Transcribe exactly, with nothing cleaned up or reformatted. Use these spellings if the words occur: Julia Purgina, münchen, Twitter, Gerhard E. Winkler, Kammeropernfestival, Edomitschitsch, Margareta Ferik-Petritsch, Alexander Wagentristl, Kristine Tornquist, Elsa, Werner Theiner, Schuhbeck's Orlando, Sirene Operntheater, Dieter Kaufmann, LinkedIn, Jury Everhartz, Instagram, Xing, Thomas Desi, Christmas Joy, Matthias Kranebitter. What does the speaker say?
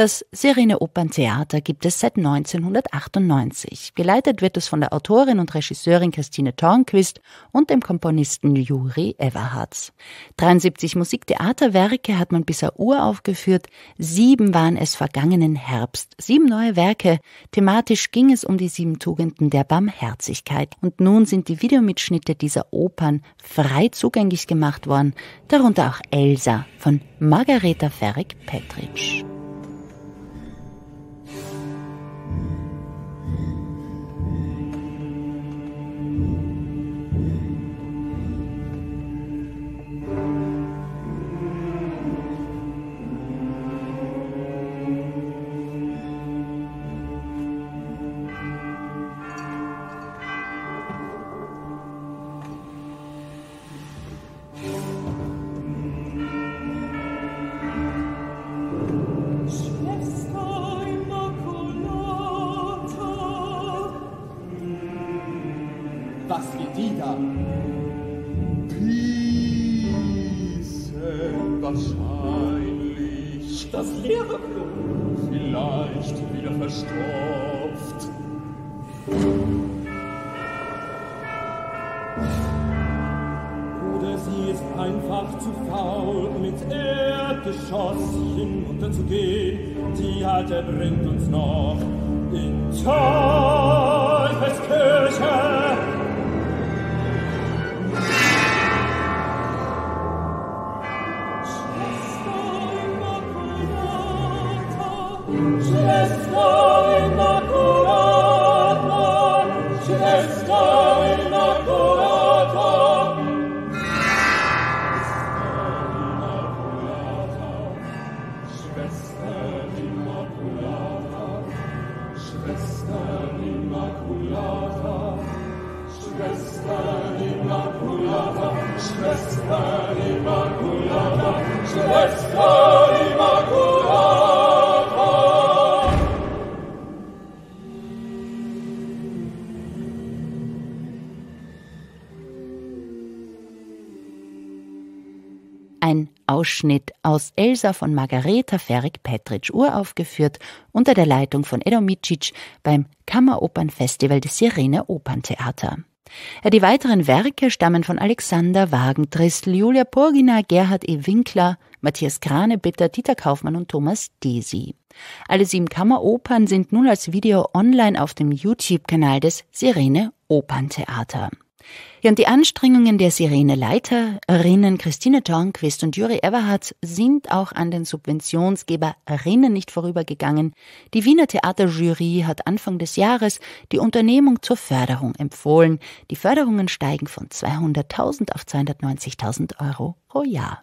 Das Sirene Operntheater gibt es seit neunzehnhundertachtundneunzig. Geleitet wird es von der Autorin und Regisseurin Kristine Tornquist und dem Komponisten Jury Everhartz. dreiundsiebzig Musiktheaterwerke hat man bisher uraufgeführt, sieben waren es vergangenen Herbst, sieben neue Werke. Thematisch ging es um die sieben Tugenden der Barmherzigkeit. Und nun sind die Videomitschnitte dieser Opern frei zugänglich gemacht worden, darunter auch Elsa von Margareta Ferik-Petritsch. Was geht die da? Pießen wahrscheinlich das leere Blut, vielleicht wieder verstopft. Oder sie ist einfach zu faul, um ins Erdgeschoss hinunterzugehen. Die alte bringt uns noch in Teufelsküche. Ein Ausschnitt aus Elsa von Margareta Ferik-Petritsch, uraufgeführt unter der Leitung von Edomitschitsch beim Kammeropernfestival des Sirene Operntheater. Die weiteren Werke stammen von Alexander Wagentristl, Julia Purgina, Gerhard E. Winkler, Matthias Kranebitter, Dieter Kaufmann und Thomas Desi. Alle sieben Kammeropern sind nun als Video online auf dem YouTube-Kanal des Sirene Operntheater. Ja, und die Anstrengungen der Sirene-Leiterinnen Kristine Tornquist und Jury Everhartz sind auch an den Subventionsgeberinnen nicht vorübergegangen. Die Wiener Theaterjury hat Anfang des Jahres die Unternehmung zur Förderung empfohlen. Die Förderungen steigen von zweihunderttausend auf zweihundertneunzigtausend Euro pro Jahr.